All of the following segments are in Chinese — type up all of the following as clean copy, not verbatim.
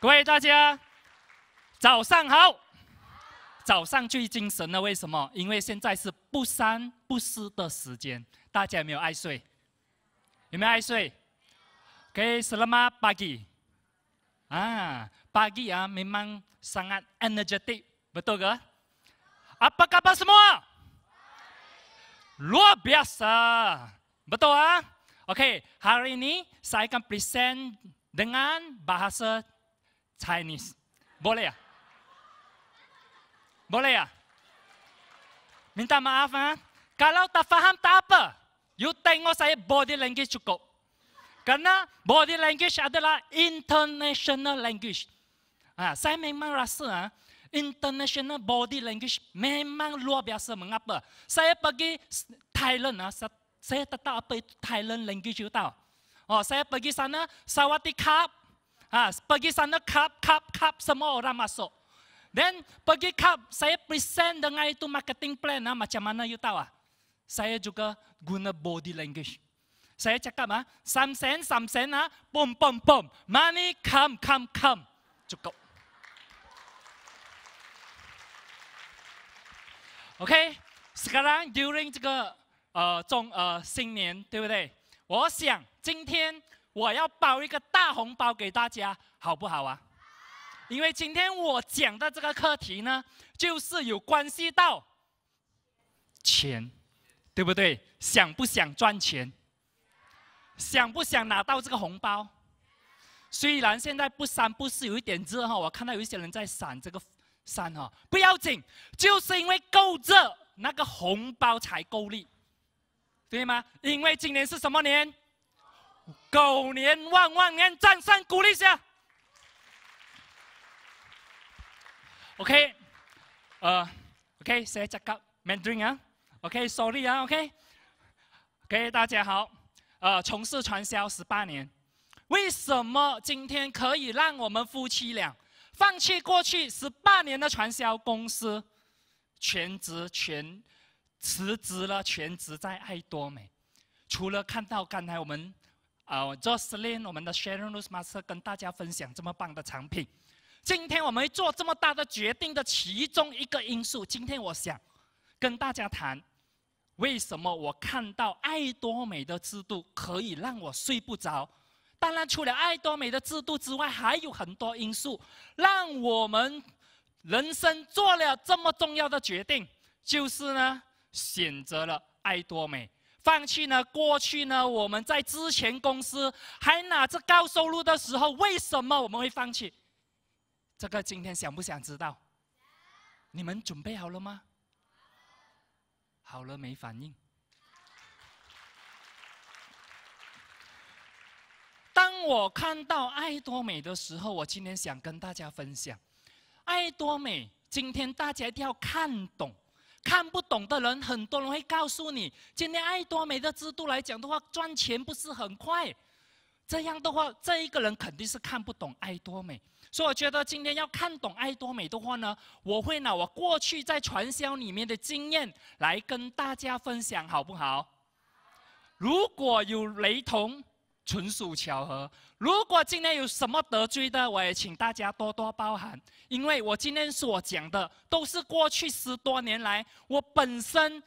各位大家，早上好！早上最精神了，为什么？因为现在是不三不四的时间，大家有没有爱睡？有没有爱睡 ？Okay, selamat pagi. Pagi memang sangat energetic, betul ke? Apa khabar semua? Luar biasa, betul ah? Okay, hari ini saya akan present dengan bahasa Chinese. Boleh ya? Boleh ya? Minta maaf ha? Kalau tak faham tak apa. You tengok saya body language cukup. Karena body language adalah international language. Saya memang rasa international body language memang luar biasa. Mengapa? Saya pergi Thailand, saya tetap apa itu Thailand language you tahu. Saya pergi sana, Sawatikap. Pergi sana cup semua orang masuk. Then pergi cup, saya present dengan itu marketing plan macam mana you tahu. Saya juga guna body language. Saya cakap sam sen pom pom pom, money come. Cukup. OK， sekarang during 这个新年，对不对？我想今天。 我要包一个大红包给大家，好不好啊？因为今天我讲的这个课题呢，就是有关系到钱，对不对？想不想赚钱？想不想拿到这个红包？虽然现在不三不四有一点热哈，我看到有一些人在闪这个伞哈，不要紧，就是因为够热，那个红包才够力，对吗？因为今年是什么年？ 狗年万万年，掌声鼓励一下。OK， OK， saya cakap Mandarin OK，sorry OK， 大家好，从事传销18年，为什么今天可以让我们夫妻俩放弃过去18年的传销公司，全辞职了，全职在爱多美？除了看到刚才我们。 Jocelyn， 我们的 Sharon Lewis Master 跟大家分享这么棒的产品。今天我们做这么大的决定的其中一个因素，今天我想跟大家谈，为什么我看到爱多美的制度可以让我睡不着？当然，除了爱多美的制度之外，还有很多因素让我们人生做了这么重要的决定，就是呢选择了爱多美。 放弃呢？过去呢？我们在之前公司还拿着高收入的时候，为什么我们会放弃？这个今天想不想知道？你们准备好了吗？好了没反应？当我看到爱多美的时候，我今天想跟大家分享，爱多美今天大家一定要看懂。 看不懂的人，很多人会告诉你，今天爱多美的制度来讲的话，赚钱不是很快。这样的话，这一个人肯定是看不懂爱多美。所以我觉得今天要看懂爱多美的话呢，我会拿我过去在传销里面的经验来跟大家分享，好不好？如果有雷同，纯属巧合。如果今天有什么得罪的，我也请大家多多包涵，因为我今天所讲的都是过去10多年来我本身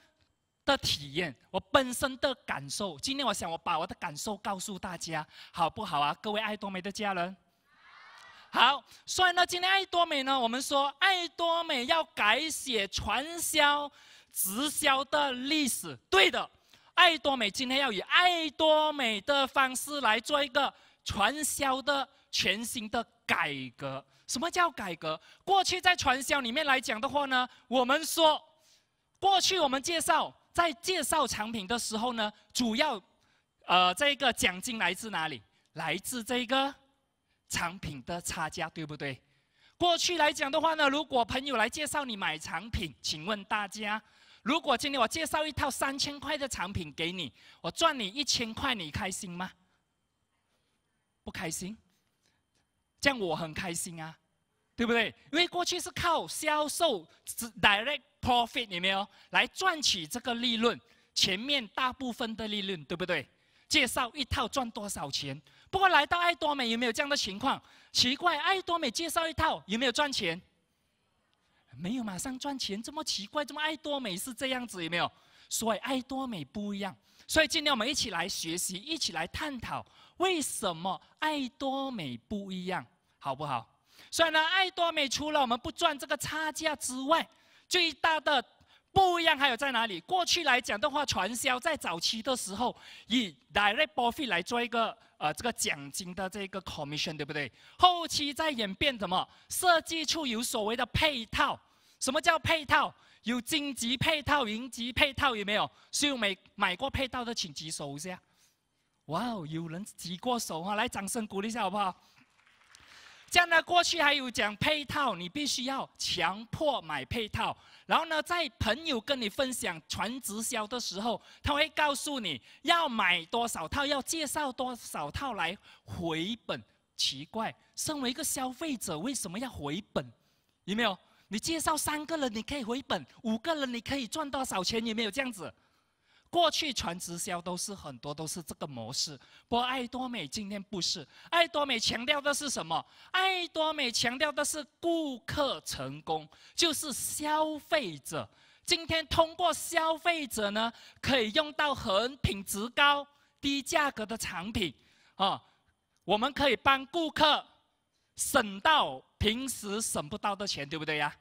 的体验，我本身的感受。今天我想我把我的感受告诉大家，好不好啊？各位爱多美的家人，好。所以呢，今天爱多美呢，我们说爱多美要改写传销、直销的历史，对的。 爱多美今天要以爱多美的方式来做一个传销的全新的改革。什么叫改革？过去在传销里面来讲的话呢，我们说，过去我们介绍产品的时候呢，主要这个奖金来自哪里？来自这个产品的差价，对不对？过去来讲的话呢，如果朋友来介绍你买产品，请问大家。 如果今天我介绍一套3000块的产品给你，我赚你1000块，你开心吗？不开心。这样我很开心啊，对不对？因为过去是靠销售 direct profit 有没有来赚取这个利润，前面大部分的利润，对不对？介绍一套赚多少钱。不过来到爱多美有没有这样的情况？奇怪，爱多美介绍一套有没有赚钱？没有马上赚钱，这么奇怪，怎么爱多美是这样子有没有？所以爱多美不一样。所以今天我们一起来学习，一起来探讨为什么爱多美不一样，好不好？所以呢，爱多美除了我们不赚这个差价之外，最大的不一样还有在哪里？过去来讲的话，传销在早期的时候以 direct profit 来做一个这个奖金的这个 commission， 对不对？后期在演变什么？设计出有所谓的配套。什么叫配套？有金级配套、银级配套，有没有？所以买过配套的请举手一下。哇哦，有人举过手哈，来掌声鼓励一下好不好？这样呢，过去还有讲配套，你必须要强迫买配套。然后呢，在朋友跟你分享传直销的时候，他会告诉你要买多少套，要介绍多少套来回本。奇怪，身为一个消费者，为什么要回本？有没有？你介绍3个人，你可以回本；5个人，你可以赚多少钱？有没有这样子？过去传直销都是很多都是这个模式，不过爱多美今天不是。爱多美强调的是什么？爱多美强调的是顾客成功，就是消费者。今天通过消费者呢，可以用到很品质高、低价格的产品啊，我们可以帮顾客省到平时省不到的钱，对不对呀？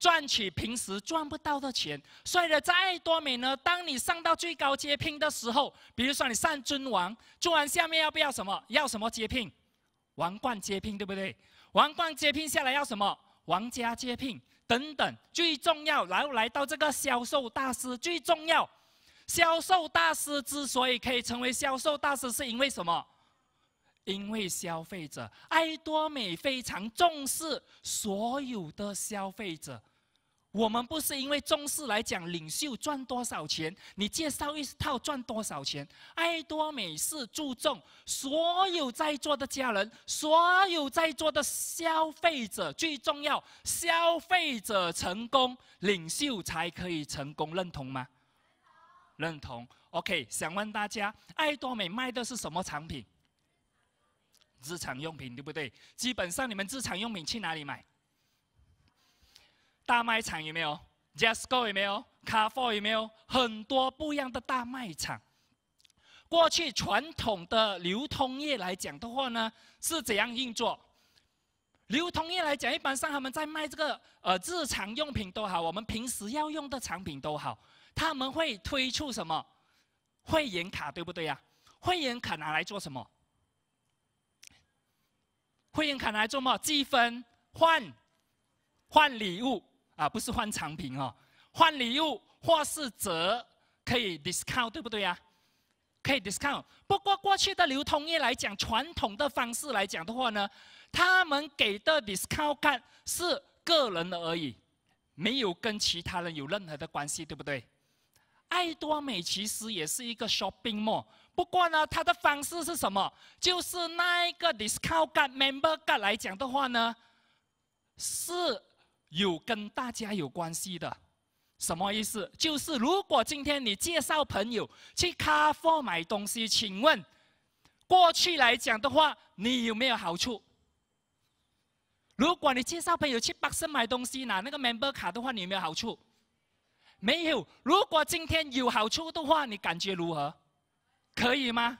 赚取平时赚不到的钱，所以呢，在爱多美呢，当你上到最高阶聘的时候，比如说你上尊王，尊王下面要不要什么？要什么阶聘？王冠阶聘，对不对？王冠阶聘下来要什么？王家阶聘等等。最重要，然后来到这个销售大师，最重要，销售大师之所以可以成为销售大师，是因为什么？因为消费者，爱多美非常重视所有的消费者。我们不是因为重视来讲领袖赚多少钱，你介绍一套赚多少钱。爱多美是注重所有在座的家人，所有在座的消费者，最重要，消费者成功，领袖才可以成功，认同吗？认同。OK， 想问大家，爱多美卖的是什么产品？日常用品，对不对？基本上你们日常用品去哪里买？大卖场有没有 ？Jasco 有没有 ？Carrefour 有没有？很多不一样的大卖场。过去传统的流通业来讲的话呢，是怎样运作？流通业来讲，一般上他们在卖这个日常用品都好，我们平时要用的产品都好，他们会推出什么？会员卡，对不对呀？会员卡拿来做什么？会员卡拿来做什么？积分、换礼物啊，不是换产品哦，换礼物或是折，可以 discount， 对不对呀？可以 discount。不过过去的流通业来讲，传统的方式来讲的话呢，他们给的 discount card 是个人的而已，没有跟其他人有任何的关系，对不对？爱多美其实也是一个 shopping mall。不过呢，它的方式是什么？就是那一个 discount card、member card 来讲的话呢，是有跟大家有关系的。什么意思？就是如果今天你介绍朋友去 Carrefour 买东西，请问过去来讲的话，你有没有好处？如果你介绍朋友去 Bakshen 买东西拿那个 member 卡的话，你有没有好处？没有。如果今天有好处的话，你感觉如何？可以吗？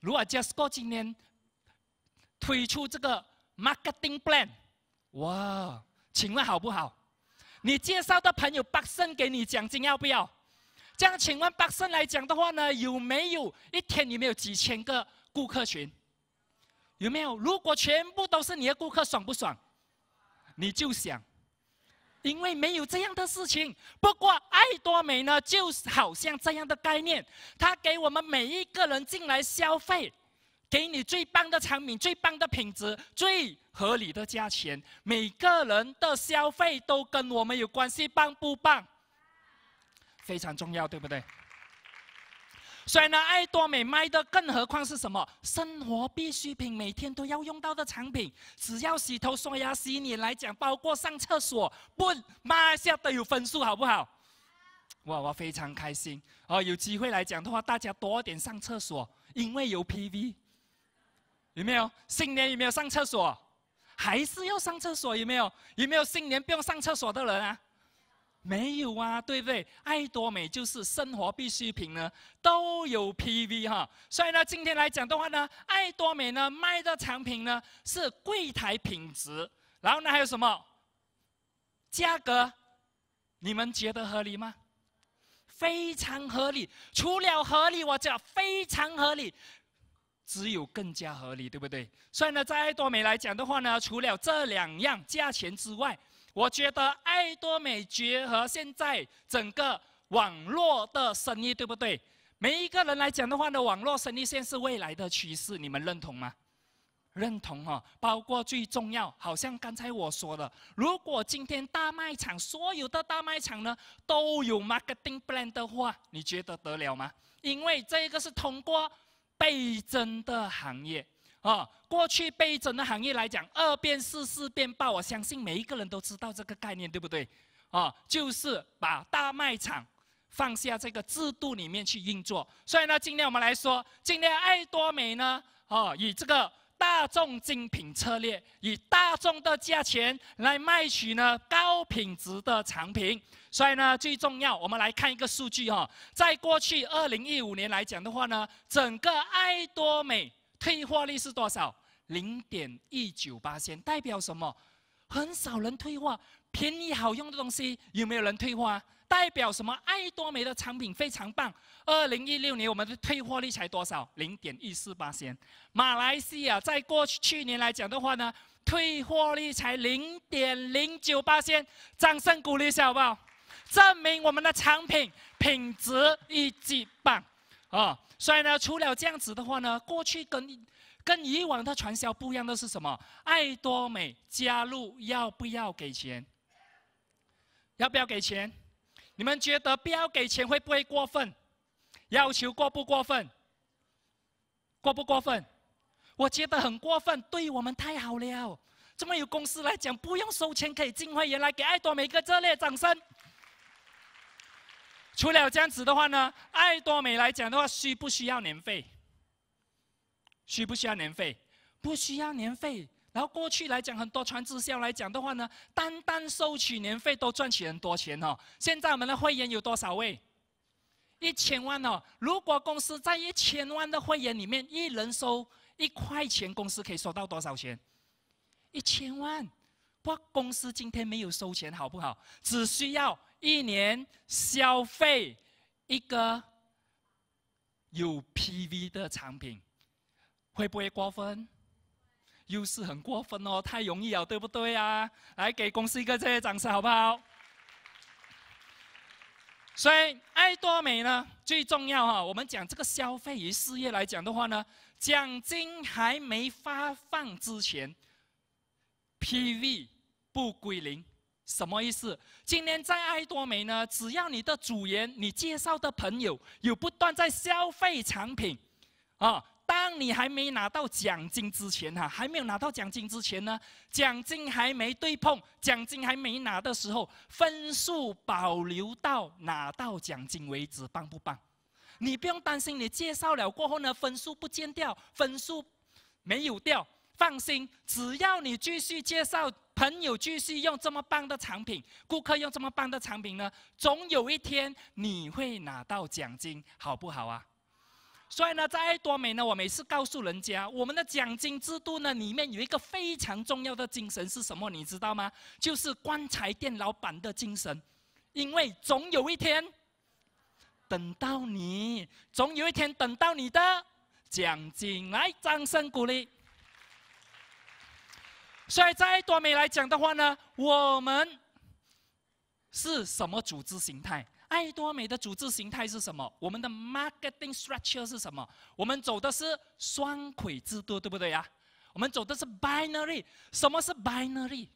如果 Jasco 今年推出这个 marketing plan， 哇，请问好不好？你介绍的朋友 Bakshen 给你奖金要不要？这样请问 Bakshen 来讲的话呢，有没有一天有没有几千个顾客群？有没有？如果全部都是你的顾客，爽不爽？你就想。因为没有这样的事情，不过爱多美呢，就好像这样的概念，它给我们每一个人进来消费，给你最棒的产品、最棒的品质、最合理的价钱，每个人的消费都跟我们有关系，棒不棒？非常重要，对不对？所以呢，爱多美卖的，更何况是什么？生活必需品，每天都要用到的产品。只要洗头、刷牙、洗脸来讲，包括上厕所，不，马来西亚都有分数，好不好？我非常开心哦！有机会来讲的话，大家多点上厕所，因为有 PV。有没有？新年有没有上厕所？还是要上厕所？有没有？有没有新年不用上厕所的人啊？没有啊，对不对？爱多美就是生活必需品呢，都有 PV 哈。所以呢，今天来讲的话呢，爱多美呢卖的产品呢是柜台品质，然后呢还有什么？价格，你们觉得合理吗？ 非常合理，除了合理，我讲非常合理，只有更加合理，对不对？所以呢，在爱多美来讲的话呢，除了这两样价钱之外，我觉得爱多美结合现在整个网络的生意，对不对？每一个人来讲的话呢，网络生意现在是未来的趋势，你们认同吗？ 认同哈、哦，包括最重要，好像刚才我说的，如果今天大卖场所有的大卖场呢都有 marketing plan 的话，你觉得得了吗？因为这个是通过倍增的行业啊，过去倍增的行业来讲，二变四，四变八，我相信每一个人都知道这个概念，对不对？啊，就是把大卖场 放下这个制度里面去运作，所以呢，今天我们来说，今天爱多美呢，以这个 大众精品策略，以大众的价钱来卖取呢高品质的产品，所以呢最重要，我们来看一个数据哈，在过去2015年来讲的话呢，整个爱多美退货率是多少？0.19%，代表什么？很少人退货，便宜好用的东西有没有人退货啊？代表什么？爱多美的产品非常棒。2016年我们的退货率才多少？0.14%。马来西亚在过去去年来讲的话呢，退货率才0.09%。掌声鼓励一下好不好？证明我们的产品品质一级棒啊！所以呢，除了这样子的话呢，过去跟以往的传销不一样的是什么？爱多美加入要不要给钱？要不要给钱？ 你们觉得不要给钱会不会过分？要求过不过分？过不过分？我觉得很过分，对我们太好了。这么有公司来讲，不用收钱可以进会员来给爱多美一个热烈掌声。除了这样子的话呢，爱多美来讲的话，需不需要年费？需不需要年费？不需要年费。 然后过去来讲，很多传直销来讲的话呢，单单收取年费都赚取很多钱哦。现在我们的会员有多少位？1000万哦。如果公司在1000万的会员里面，一人收1块钱，公司可以收到多少钱？1000万。不过公司今天没有收钱，好不好？只需要1年消费一个有 PV 的产品，会不会过分？ 又是很过分哦，太容易了，对不对啊？来给公司一个这些掌声，好不好？所以爱多美呢，最重要哈，我们讲这个消费与事业来讲的话呢，奖金还没发放之前 ，PV 不归零，什么意思？今天在爱多美呢，只要你的组员、你介绍的朋友有不断在消费产品，啊， 当你还没拿到奖金之前哈、啊，还没有拿到奖金之前呢，奖金还没对碰，奖金还没拿的时候，分数保留到拿到奖金为止，棒不棒？你不用担心，你介绍了过后呢，分数不见掉，分数没有掉，放心，只要你继续介绍，朋友继续用这么棒的产品，顾客用这么棒的产品呢，总有一天你会拿到奖金，好不好啊？ 所以呢，在爱多美呢，我每次告诉人家，我们的奖金制度呢，里面有一个非常重要的精神是什么？你知道吗？就是棺材店老板的精神，因为总有一天，等到你，总有一天等到你的奖金。来，掌声鼓励。所以在爱多美来讲的话呢，我们是什么组织形态？ 爱多美的组织形态是什么？我们的 marketing structure 是什么？我们走的是双轨制度，对不对呀、啊？我们走的是 binary。什么是 binary？binary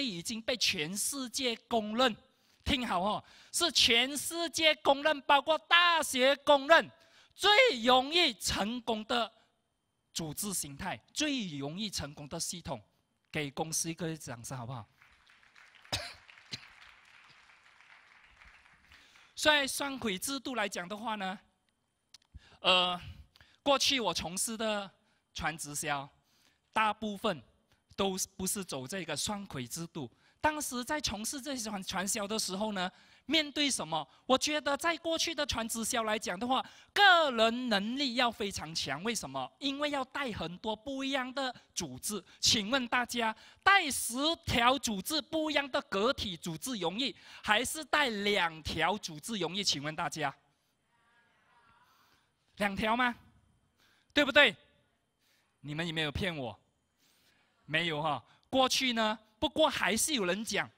已经被全世界公认，听好哦，是全世界公认，包括大学公认最容易成功的组织形态，最容易成功的系统。给公司一个掌声好不好？在双轨制度来讲的话呢，过去我从事的传直销，大部分都不是走这个双轨制度。当时在从事这些传销的时候呢，面对什么？我觉得在过去的传直销来讲的话，个人能力要非常强。为什么？因为要带很多不一样的组织。请问大家，带10条组织不一样的个体组织容易，还是带2条组织容易？请问大家，2条吗？对不对？你们有没有骗我？没有哈。过去呢？不过还是有人讲。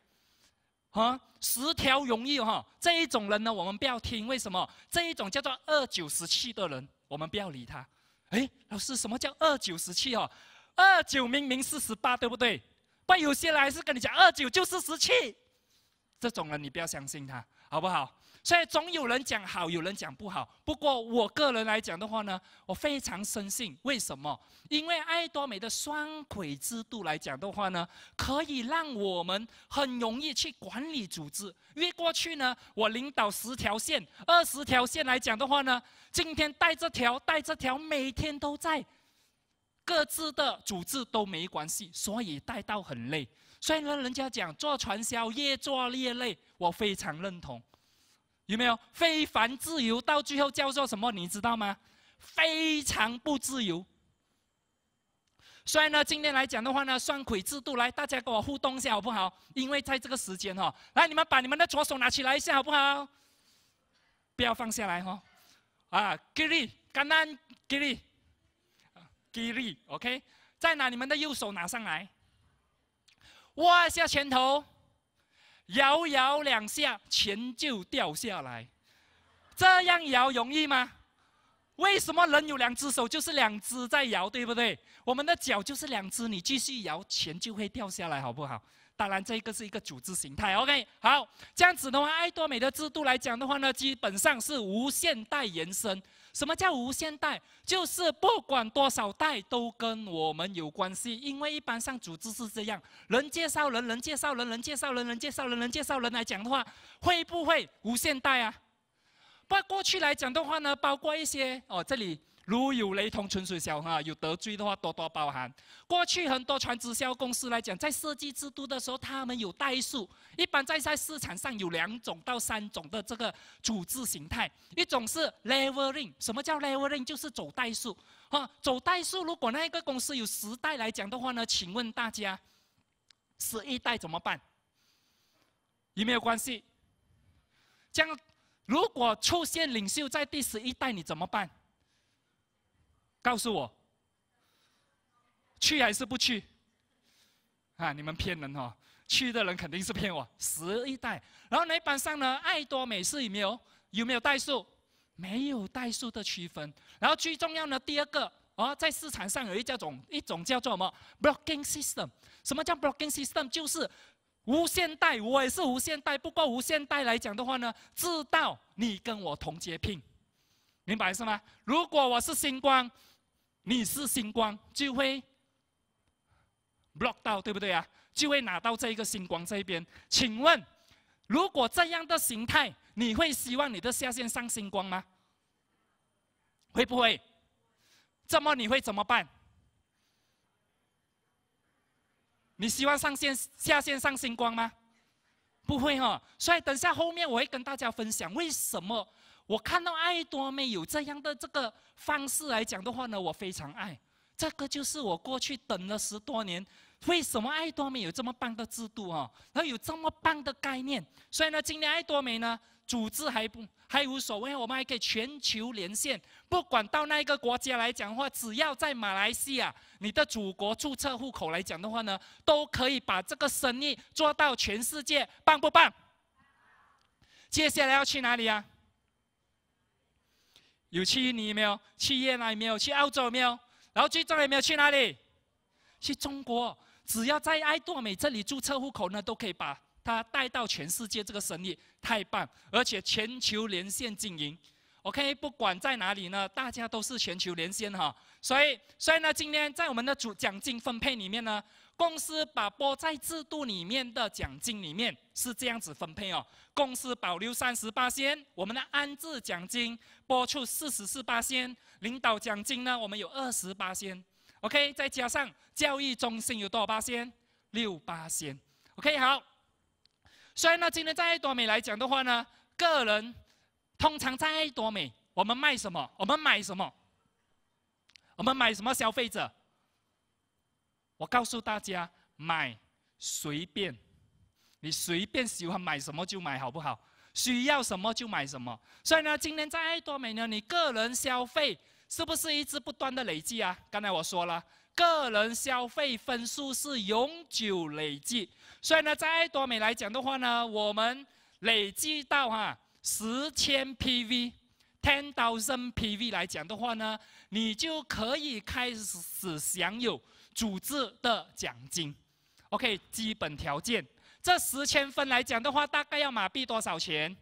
啊，10条容易哈、哦，这一种人呢，我们不要听。为什么？这一种叫做2917的人，我们不要理他。哎，老师，什么叫2917哦？29明明是18，对不对？但有些人还是跟你讲29就是17，这种人你不要相信他，好不好？所以总有人讲好，有人讲不好。不过我个人来讲的话呢，我非常深信。为什么？因为爱多美的双轨制度来讲的话呢，可以让我们很容易去管理组织。因为过去呢，我领导10条线、20条线来讲的话呢，今天带这条、带这条，每天都在各自的组织都没关系，所以带到很累。所以呢，人家讲做传销越做越累，我非常认同。 有没有非凡自由？到最后叫做什么？你知道吗？非常不自由。所以呢，今天来讲的话呢，双轨制度来，大家跟我互动一下好不好？因为在这个时间哦，来，你们把你们的左手拿起来一下好不好？不要放下来哦。啊，Giri，OK， 再拿你们的右手拿上来，握一下拳头。 摇摇2下，钱就掉下来。这样摇容易吗？为什么人有2只手，就是2只在摇，对不对？我们的脚就是2只，你继续摇，钱就会掉下来，好不好？当然，这个是一个组织形态。OK， 好，这样子的话，爱多美的制度来讲的话呢，基本上是无限代延伸。什么叫无限代？就是不管多少代都跟我们有关系，因为一般上组织是这样，人介绍人，人介绍人，人介绍人，人介绍人，人介绍人来讲的话，会不会无限代啊？不过过去来讲的话呢，包括一些哦，这里。 如有雷同，纯属巧合。有得罪的话，多多包涵。过去很多传直销公司来讲，在设计制度的时候，他们有代数。一般在市场上有2种到3种的这个组织形态，一种是 leveling。什么叫 leveling？ 就是走代数。哈，走代数。如果那一个公司有10代来讲的话呢，请问大家，11代怎么办？有没有关系？这样，如果出现领袖在第11代，你怎么办？ 告诉我，去还是不去？啊，你们骗人哦！去的人肯定是骗我。11代，然后那班上呢，爱多美是有没有代数？没有代数的区分。然后最重要呢，第二个哦，在市场上有一种叫做什么 blocking system？ 什么叫 blocking system？ 就是无限代，我也是无限代。不过无限代来讲的话呢，直到你跟我同阶聘，明白是吗？如果我是星光。 你是星光，就会 block 到，对不对啊？就会拿到这个星光这边。请问，如果这样的形态，你会希望你的下线上星光吗？会不会？这么你会怎么办？你希望上线下线上星光吗？不会哦。所以等下后面我会跟大家分享为什么。 我看到爱多美有这样的这个方式来讲的话呢，我非常爱。这个就是我过去等了10多年，为什么爱多美有这么棒的制度哦，然后有这么棒的概念。所以呢，今年爱多美呢，组织还无所谓，我们还可以全球连线。不管到那一个国家来讲的话，只要在马来西亚你的祖国注册户口来讲的话呢，都可以把这个生意做到全世界，棒不棒？接下来要去哪里啊？ 有去印尼没有？去越南没有？去澳洲没有？然后最重要没有去哪里？去中国！只要在爱多美这里注册户口呢，都可以把它带到全世界这个生意，太棒！而且全球连线经营 ，OK， 不管在哪里呢，大家都是全球连线哈。所以呢，今天在我们的奖金分配里面呢，公司把拨在制度里面的奖金里面是这样子分配哦，公司保留38%，我们的安置奖金拨出44%，领导奖金呢我们有20%。OK， 再加上教育中心有多少%？6%。OK， 好。所以呢，今天在爱多美来讲的话呢，个人通常在爱多美，我们卖什么？我们买什么？我们买什么消费者？我告诉大家，买随便，你随便喜欢买什么就买，好不好？需要什么就买什么。所以呢，今天在爱多美呢，你个人消费是不是一直不断的累积啊？刚才我说了。个人消费分数是永久累计，所以呢，在爱多美来讲的话呢，我们累计到10,000 PV、10,000 PV 来讲的话呢，你就可以开始享有组织的奖金。OK， 基本条件，这10,000分来讲的话，大概要马币多少钱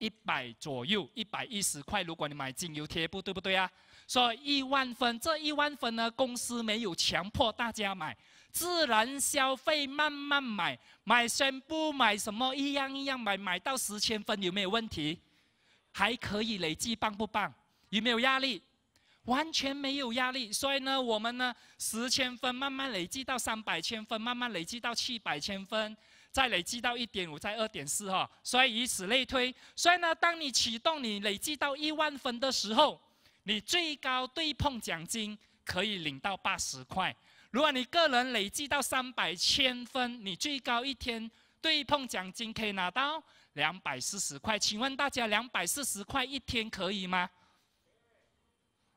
？100左右，110块。如果你买精油贴布，对不对啊？所以1万分，这1万分呢，公司没有强迫大家买，自然消费，慢慢买，买宣布买什么一样一样买，买到10,000分有没有问题？还可以累计，棒不棒？有没有压力？完全没有压力。所以呢，我们呢10,000分慢慢累积到300,000分，慢慢累积到700,000分。再累积到1.5，再2.4哈，所以以此类推。所以呢，当你启动你累积到1万分的时候，你最高对碰奖金可以领到80块。如果你个人累积到300,000分，你最高一天对碰奖金可以拿到240块。请问大家，240块一天可以吗？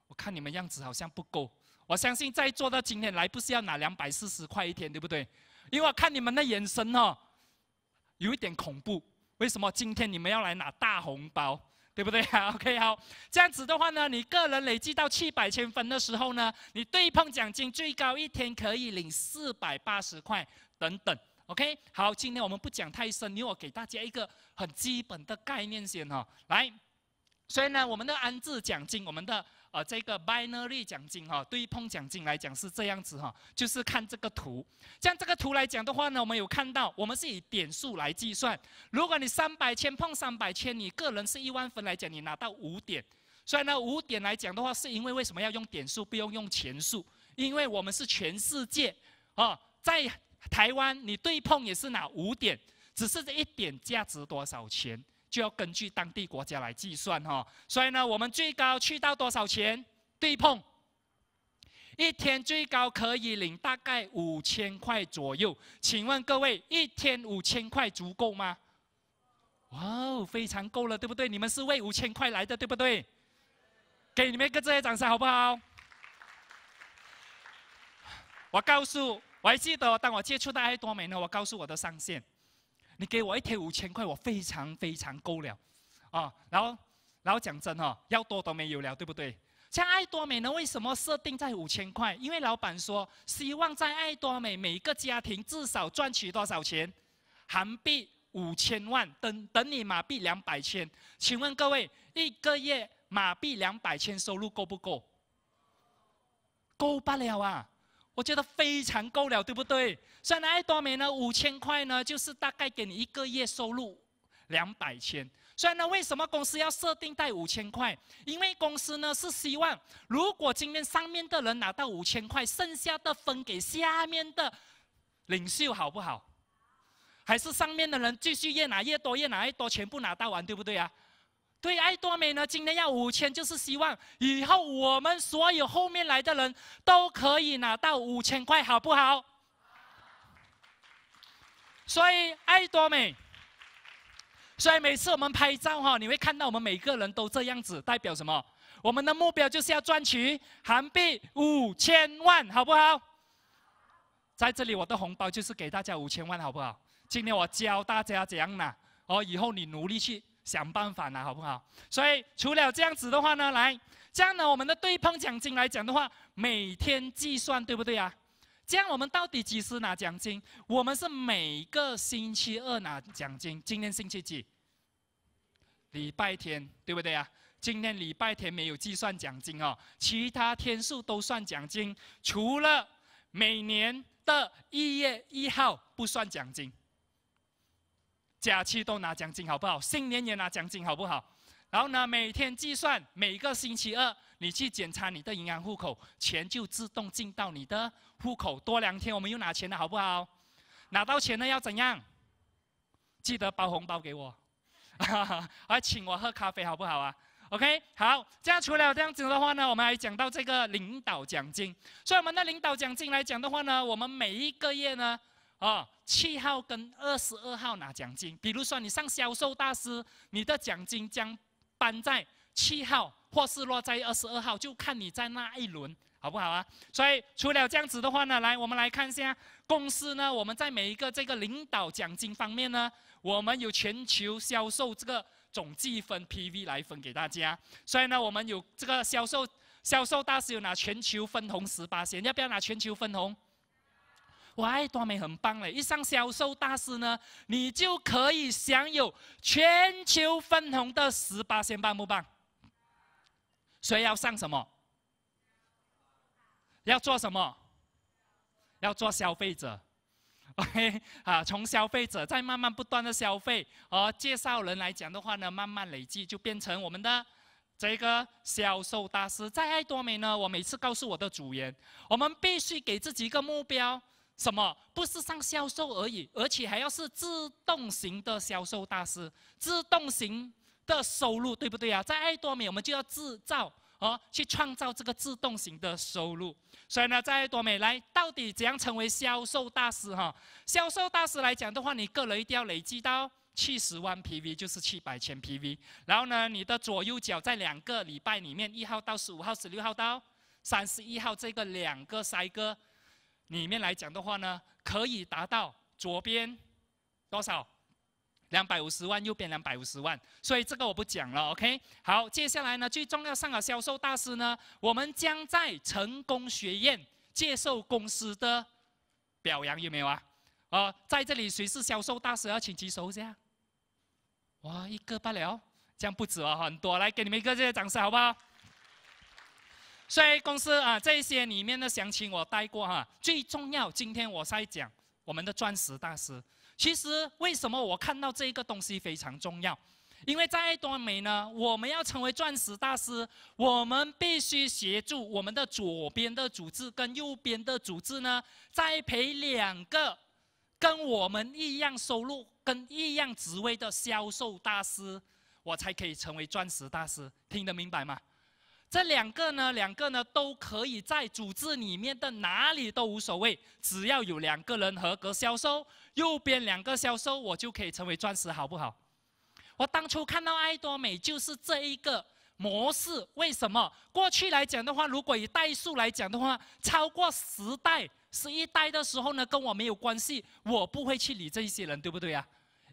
我看你们样子好像不够。我相信在座的今天来不是要拿240块一天，对不对？因为我看你们的眼神哦。有一点恐怖，为什么今天你们要来拿大红包，对不对啊 ？OK， 好，这样子的话呢，你个人累计到700,000分的时候呢，你对碰奖金最高一天可以领480块等等。OK， 好，今天我们不讲太深，因为我给大家一个很基本的概念先哦。来，所以呢，我们的安置奖金，我们的这个 binary 奖金哈，对碰奖金来讲是这样子哈，就是看这个图。像这个图来讲的话呢，我们有看到，我们是以点数来计算。如果你300千碰300千，你个人是1万分来讲，你拿到5点。所以呢，5点来讲的话，是因为为什么要用点数，不用用钱数？因为我们是全世界啊，在台湾你对碰也是拿5点，只是这1点价值多少钱？就要根据当地国家来计算哈，所以呢，我们最高去到多少钱？对碰，一天最高可以领大概5000块左右。请问各位，一天5000块足够吗？哇哦，非常够了，对不对？你们是为5000块来的，对不对？给你们一个热烈掌声，好不好？我还记得当我接触到爱多美呢，我告诉我的上线。你给我一天5000块，我非常非常够了，啊，然后讲真哦，要多都没有了，对不对？像爱多美呢，为什么设定在5000块？因为老板说，希望在爱多美每一个家庭至少赚取多少钱？韩币5000万，等你马币200千。请问各位，一个月马币200千收入够不够？够不了啊！我觉得非常够了，对不对？所以爱多美呢，5000块呢，就是大概给你一个月收入200千。所以呢，为什么公司要设定在5000块？因为公司呢是希望，如果今天上面的人拿到5000块，剩下的分给下面的领袖，好不好？还是上面的人继续越拿越多，越拿越多，全部拿到完，对不对啊？对爱多美呢，今天要5000，就是希望以后我们所有后面来的人都可以拿到5000块，好不好？所以爱多美，所以每次我们拍照哈，你会看到我们每个人都这样子，代表什么？我们的目标就是要赚取韩币5000万，好不好？在这里我的红包就是给大家5000万，好不好？今天我教大家怎样拿，哦，以后你努力去。想办法拿，好不好？所以除了这样子的话呢，来，这样呢，我们的对碰奖金来讲的话，每天计算，对不对啊？这样我们到底几时拿奖金？我们是每个星期2拿奖金。今天星期几？礼拜天，对不对啊？今天礼拜天没有计算奖金哦，其他天数都算奖金，除了每年的1月1号不算奖金，假期都拿奖金好不好？新年也拿奖金好不好？然后呢，每天计算，每个星期二你去检查你的银行户口，钱就自动进到你的户口。多2天我们又拿钱了好不好？拿到钱了要怎样？记得包红包给我，还请我喝咖啡好不好啊？ OK， 好，这样除了这样子的话呢，我们还讲到这个领导奖金。所以我们的领导奖金来讲的话呢，我们每一个月呢，7号跟22号拿奖金。比如说你上销售大师，你的奖金将搬在7号，或是落在22号，就看你在那一轮好不好啊？所以除了这样子的话呢，来我们来看一下公司呢，我们在每一个这个领导奖金方面呢，我们有全球销售这个。 总计分 PV 来分给大家，所以呢，我们有这个销售大师有拿全球分红18%，要不要拿全球分红？哇，多美很棒嘞！一上销售大师呢，你就可以享有全球分红的18%，棒不棒？谁要上什么？要做什么？要做消费者。 OK， 啊，从消费者再慢慢不断的消费，介绍人来讲的话呢，慢慢累积就变成我们的这个销售大师。在爱多美呢，我每次告诉我的组员，我们必须给自己一个目标，什么？不是上销售而已，而且还要是自动型的销售大师，自动型的收入，对不对啊？在爱多美，我们就要制造。 去创造这个自动型的收入。所以呢，在多美来，到底怎样成为销售大师？销售大师来讲的话，你个人一定要累积到70万 PV， 就是700千 PV。然后呢，你的左右脚在2个礼拜里面，1号到15号、16号到31号这个2个cycle里面来讲的话呢，可以达到左边多少？ 250万，右边250万，所以这个我不讲了 ，OK。好，接下来呢，最重要上了销售大师呢，我们将在成功学院接受公司的表扬，有没有啊？在这里谁是销售大师？要请举手一下。哇，一个罢了，这样不止啊，很多，来给你们一个这些掌声，好不好？ 所以公司啊，这些里面的详情我带过哈。最重要，今天我在讲我们的钻石大师。 其实为什么我看到这一个东西非常重要？因为在爱多美呢，我们要成为钻石大师，我们必须协助我们的左边的组织跟右边的组织呢，栽培2个跟我们一样收入跟一样职位的销售大师，我才可以成为钻石大师。听得明白吗？这两个呢都可以在组织里面的哪里都无所谓，只要有2个人合格销售。 右边2个销售，我就可以成为钻石，好不好？我当初看到爱多美就是这一个模式。为什么？过去来讲的话，如果以代数来讲的话，超过10代、11代的时候呢，跟我没有关系，我不会去理这一些人，对不对啊？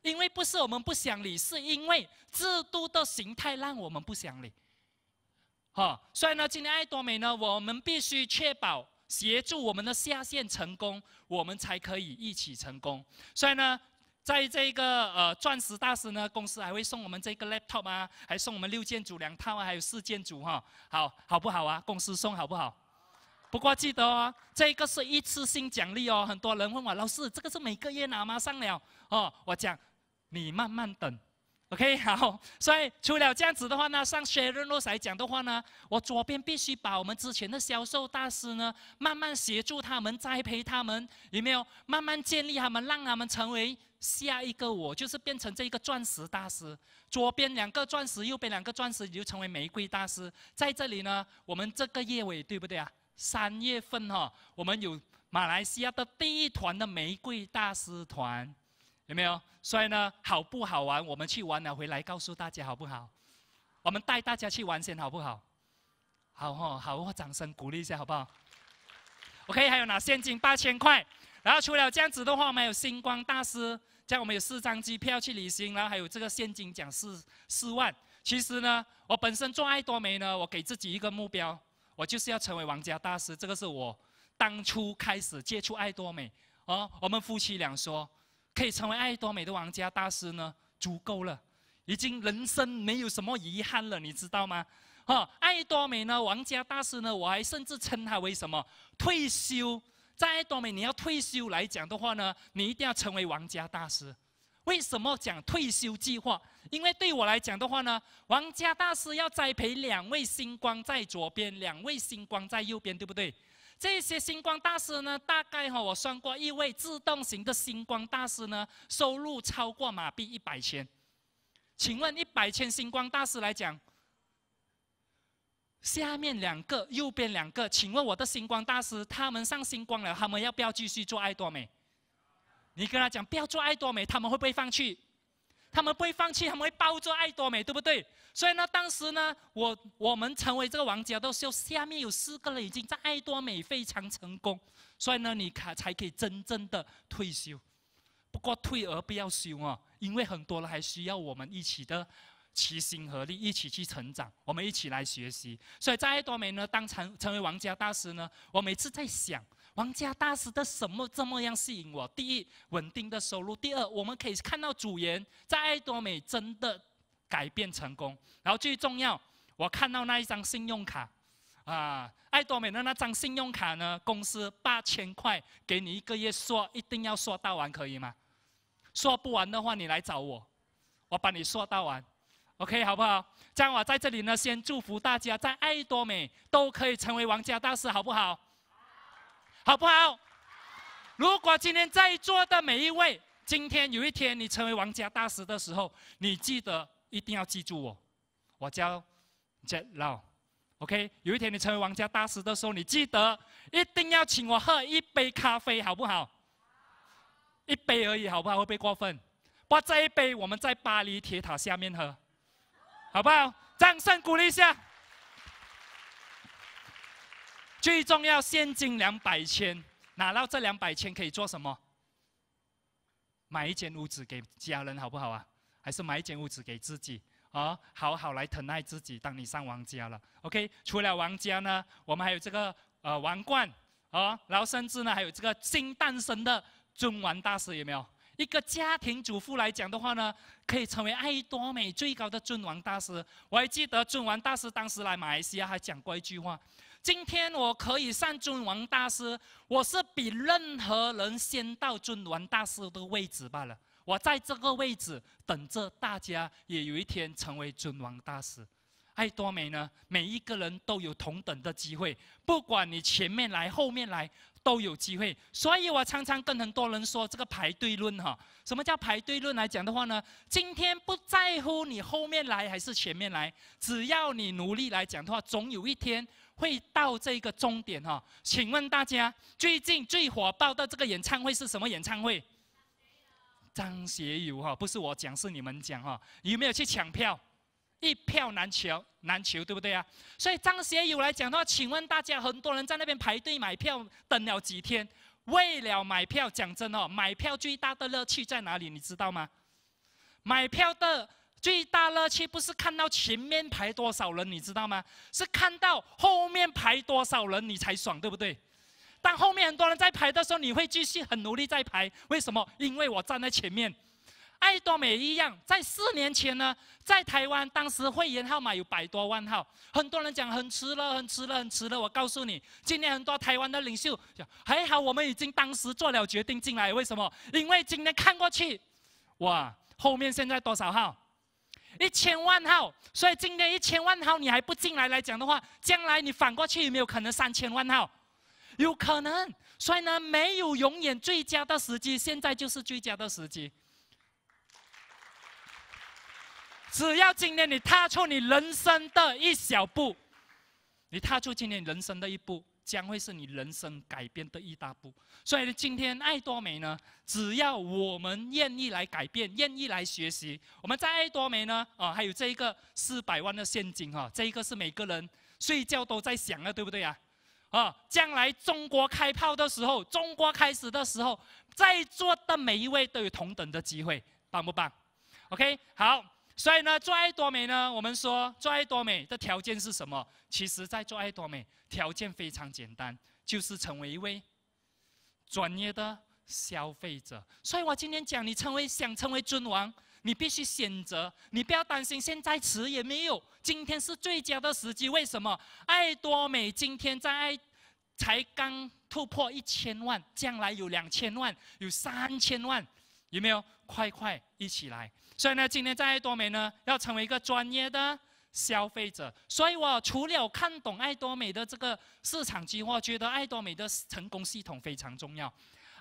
因为不是我们不想理，是因为制度的形态让我们不想理。所以呢，今天爱多美呢，我们必须确保。 协助我们的下线成功，我们才可以一起成功。所以呢，在这个钻石大师呢，公司还会送我们这个 laptop 啊，还送我们6件组2套啊，还有4件组哈、好不好啊？公司送好不好？不过记得哦，这个是一次性奖励哦。很多人问我，老师，这个是每个月拿吗？上了哦，我讲你慢慢等。 OK， 好，所以除了这样子的话呢，上 Sharon Lewis 来讲的话呢，我左边必须把我们之前的销售大师呢，慢慢协助他们、栽培他们，有没有？慢慢建立他们，让他们成为下一个我，就是变成这个钻石大师。左边2个钻石，右边2个钻石，你就成为玫瑰大师。在这里呢，我们这个月尾对不对啊？3月份我们有马来西亚的第1团的玫瑰大师团。 有没有？所以呢，好不好玩？我们去玩了，回来告诉大家好不好？我们带大家去玩先，好不好？好哦，好哦，掌声鼓励一下，好不好 ？OK， 还有拿现金8000块。然后除了这样子的话，我们有星光大师，这样我们有4张机票去旅行，然后还有这个现金奖4万。其实呢，我本身做爱多美呢，我给自己一个目标，我就是要成为玩家大师。这个是我当初开始接触爱多美我们夫妻俩说。 可以成为爱多美的玩家大师呢，足够了，已经人生没有什么遗憾了，你知道吗？爱多美呢，玩家大师呢，我还甚至称他为什么退休在多美你要退休来讲的话呢，你一定要成为王家大师。为什么讲退休计划？因为对我来讲的话呢，王家大师要栽培2位星光在左边，2位星光在右边，对不对？这些星光大师呢，大概我算过，一位自动型的星光大师呢，收入超过马币100千。请问100千星光大师来讲？ 下面2个，右边2个，请问我的星光大师，他们上星光了，他们要不要继续做爱多美？你跟他讲不要做爱多美，他们会不会放弃？他们不会放弃，他们会抱着爱多美，对不对？所以呢，当时呢，我们成为这个王家的时候，下面有4个人已经在爱多美非常成功，所以呢，你才可以真正的退休。不过退而不要休哦，因为很多人还需要我们一起的。 齐心合力，一起去成长，我们一起来学习。所以在爱多美呢，当成为王家大师呢，我每次在想，王家大师的什么这么样吸引我？第一，稳定的收入；第二，我们可以看到组员在爱多美真的改变成功。然后最重要，我看到那一张信用卡，爱多美的那张信用卡呢，公司8000块给你1个月刷，一定要刷到完，可以吗？刷不完的话，你来找我，我帮你刷到完。 OK， 好不好？这样我在这里呢，先祝福大家在爱多美都可以成为王家大师，好不好？好不好？如果今天在座的每一位，今天有一天你成为王家大师的时候，你记得一定要记住我，我叫 Jet Lau。OK， 有一天你成为王家大师的时候，你记得一定要请我喝1杯咖啡，好不好？1杯而已，好不好？会不会过分？不过这1杯我们在巴黎铁塔下面喝。 好不好？掌声鼓励一下。最重要，现金200千，拿到这200千可以做什么？买一间屋子给家人，好不好啊？还是买一间屋子给自己啊？好好来疼爱自己。当你上王家了 ，OK？ 除了王家呢，我们还有这个王冠啊，然后甚至呢还有这个新诞生的尊王大师，有没有？ 一个家庭主妇来讲的话呢，可以成为爱多美最高的尊王大师。我还记得尊王大师当时来马来西亚还讲过一句话：“今天我可以上尊王大师，我是比任何人先到尊王大师的位置罢了。我在这个位置等着大家也有一天成为尊王大师。”爱多美呢，每一个人都有同等的机会，不管你前面来后面来。 都有机会，所以我常常跟很多人说这个排队论哈。什么叫排队论来讲的话呢？今天不在乎你后面来还是前面来，只要你努力来讲的话，总有一天会到这个终点哈。请问大家，最近最火爆的这个演唱会是什么演唱会？张学友哈，不是我讲，是你们讲哈。有没有去抢票？ 一票难求，难求，对不对啊？所以张学友来讲的话，请问大家，很多人在那边排队买票，等了几天，为了买票，讲真哦，买票最大的乐趣在哪里？你知道吗？买票的最大乐趣不是看到前面排多少人，你知道吗？是看到后面排多少人你才爽，对不对？当后面很多人在排的时候，你会继续很努力在排，为什么？因为我站在前面。 爱多美一样，在4年前呢，在台湾当时会员号码有100多万号，很多人讲很迟了，很迟了，很迟了。我告诉你，今天很多台湾的领袖讲，还好我们已经当时做了决定进来，为什么？因为今天看过去，哇，后面现在多少号？1000万号。所以今天1000万号你还不进来来讲的话，将来你反过去有没有可能3000万号？有可能。所以呢，没有永远最佳的时机，现在就是最佳的时机。 只要今天你踏出你人生的一小步，你踏出今天人生的一步，将会是你人生改变的一大步。所以今天爱多美呢，只要我们愿意来改变，愿意来学习，我们在爱多美呢，还有这一个400万的现金哈，这一个是每个人睡觉都在想的，对不对啊？将来中国开炮的时候，中国开始的时候，在座的每一位都有同等的机会，棒不棒 ？OK， 好。 所以呢，做爱多美呢，我们说做爱多美的条件是什么？其实，在做爱多美条件非常简单，就是成为一位专业的消费者。所以我今天讲，你想成为尊王，你必须选择，你不要担心现在迟也没有，今天是最佳的时机。为什么？爱多美今天才刚突破1000万，将来有2000万，有3000万，有没有？快一起来！所以呢，今天在多美呢，要成为一个专业的消费者。所以我除了看懂爱多美的这个市场机会，我觉得爱多美的成功系统非常重要。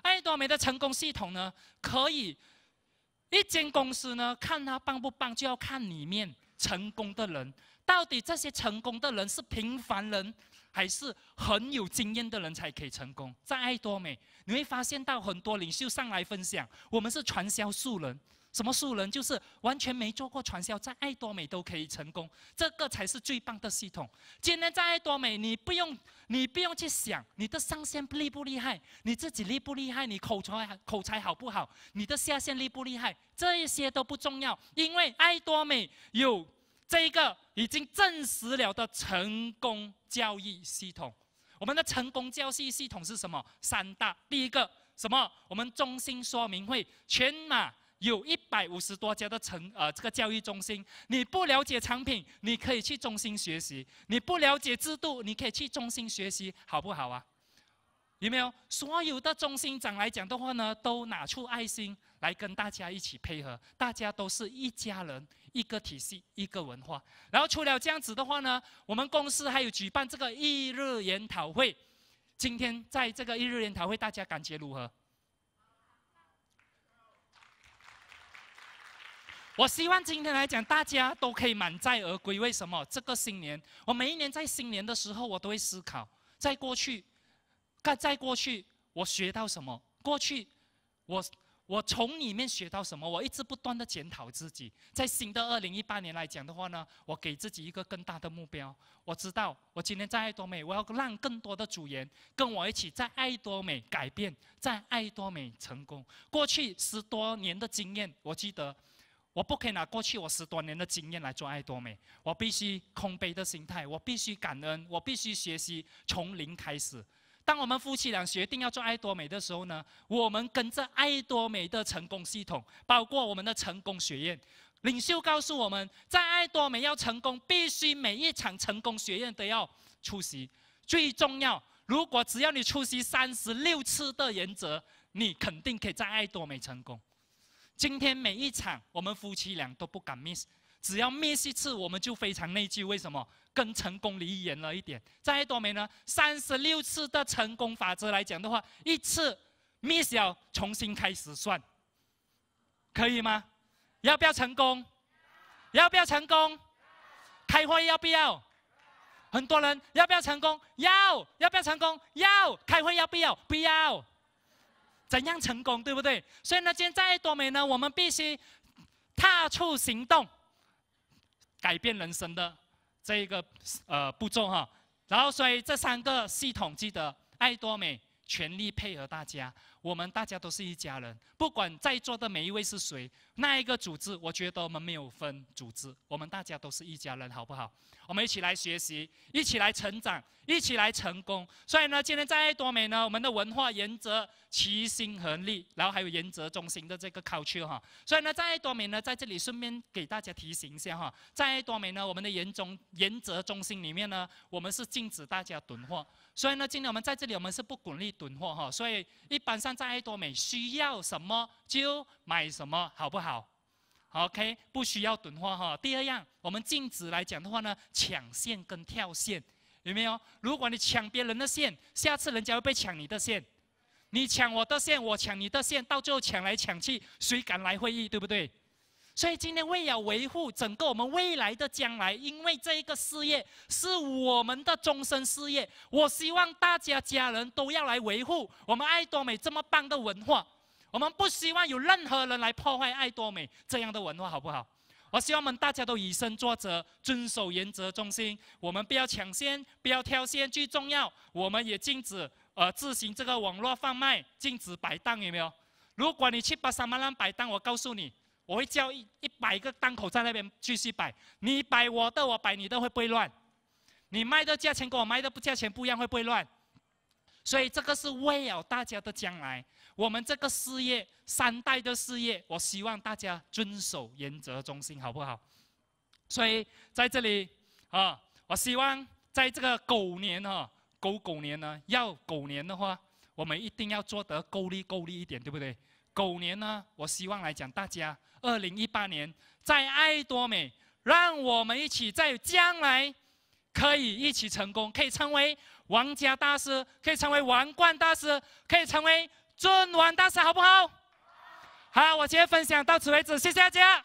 爱多美的成功系统呢，可以一间公司呢，看它棒不棒，就要看里面成功的人。 到底这些成功的人是平凡人，还是很有经验的人才可以成功？在爱多美，你会发现到很多领袖上来分享，我们是传销素人。什么素人？就是完全没做过传销，在爱多美都可以成功，这个才是最棒的系统。今天在爱多美，你不用去想你的上线厉不厉害，你自己厉不厉害，你口才好不好，你的下线厉不厉害，这一些都不重要，因为爱多美有。 这一个已经证实了的成功交易系统，我们的成功交易系统是什么？3大，第一个什么？我们中心说明会，全马有150多家的这个交易中心。你不了解产品，你可以去中心学习；你不了解制度，你可以去中心学习，好不好啊？有没有？所有的中心长来讲的话呢，都拿出爱心来跟大家一起配合，大家都是一家人。 一个体系，一个文化。然后除了这样子的话呢，我们公司还有举办这个1日研讨会。今天在这个1日研讨会，大家感觉如何？我希望今天来讲，大家都可以满载而归。为什么？这个新年，我每一年在新年的时候，我都会思考，在过去我学到什么？过去我从里面学到什么？我一直不断的检讨自己。在新的2018年来讲的话呢，我给自己一个更大的目标。我知道，我今天在爱多美，我要让更多的组员跟我一起在爱多美改变，在爱多美成功。过去10多年的经验，我记得，我不可以拿过去我10多年的经验来做爱多美，我必须空杯的心态，我必须感恩，我必须学习，从零开始。 当我们夫妻俩决定要做爱多美的时候呢，我们跟着爱多美的成功系统，包括我们的成功学院。领袖告诉我们，在爱多美要成功，必须每一场成功学院都要出席。最重要，如果只要你出席36次的原则，你肯定可以在爱多美成功。今天每一场我们夫妻俩都不敢 miss， 只要 miss 一次，我们就非常内疚。为什么？ 跟成功离远了一点，在爱多美呢，36次的成功法则来讲的话，1次 miss 了，重新开始算，可以吗？要不要成功？要不要成功？开会要不要？很多人要不要成功？要，要不要成功？要，开会要不要？不要，怎样成功？对不对？所以呢，今天在爱多美呢，我们必须踏出行动，改变人生的。 这一个步骤哈，然后所以这3个系统记得，爱多美全力配合大家，我们大家都是一家人，不管在座的每一位是谁，那一个组织，我觉得我们没有分组织，我们大家都是一家人，好不好？我们一起来学习，一起来成长，一起来成功。所以呢，今天在爱多美呢，我们的文化原则齐心合力，然后还有原则中心的这个 culture 哈。所以呢，在爱多美呢，在这里顺便给大家提醒一下哈，在爱多美呢，我们的原则中心里面呢，我们是禁止大家囤货。所以呢，今天我们在这里，我们是不鼓励囤货哈。所以一般上在爱多美需要什么就买什么，好不好？ OK， 不需要囤货哈。第2样，我们禁止来讲的话呢，抢线跟跳线，有没有？如果你抢别人的线，下次人家会被抢你的线；你抢我的线，我抢你的线，到最后抢来抢去，谁敢来会议，对不对？所以今天为了维护整个我们未来的将来，因为这一个事业是我们的终身事业，我希望大家家人都要来维护我们爱多美这么棒的文化。 我们不希望有任何人来破坏爱多美这样的文化，好不好？我希望我们大家都以身作则，遵守原则中心。我们不要抢先，不要挑先，最重要，我们也禁止自行这个网络贩卖，禁止摆档，有没有？如果你去巴沙马兰摆档，我告诉你，我会叫100个档口在那边继续摆，你摆我的，我摆你的，会不会乱？你卖的价钱跟我卖的价钱不一样，会不会乱？ 所以这个是为了大家的将来，我们这个事业3代的事业，我希望大家遵守原则中心，好不好？所以在这里啊，我希望在这个狗年哈，狗年呢，要狗年的话，我们一定要做得够力够力一点，对不对？狗年呢，我希望来讲大家，2018年在爱多美，让我们一起在将来可以一起成功，可以成为王家大师，可以成为王冠大师，可以成为尊王大师，好不好？好，我今天分享到此为止，谢谢大家。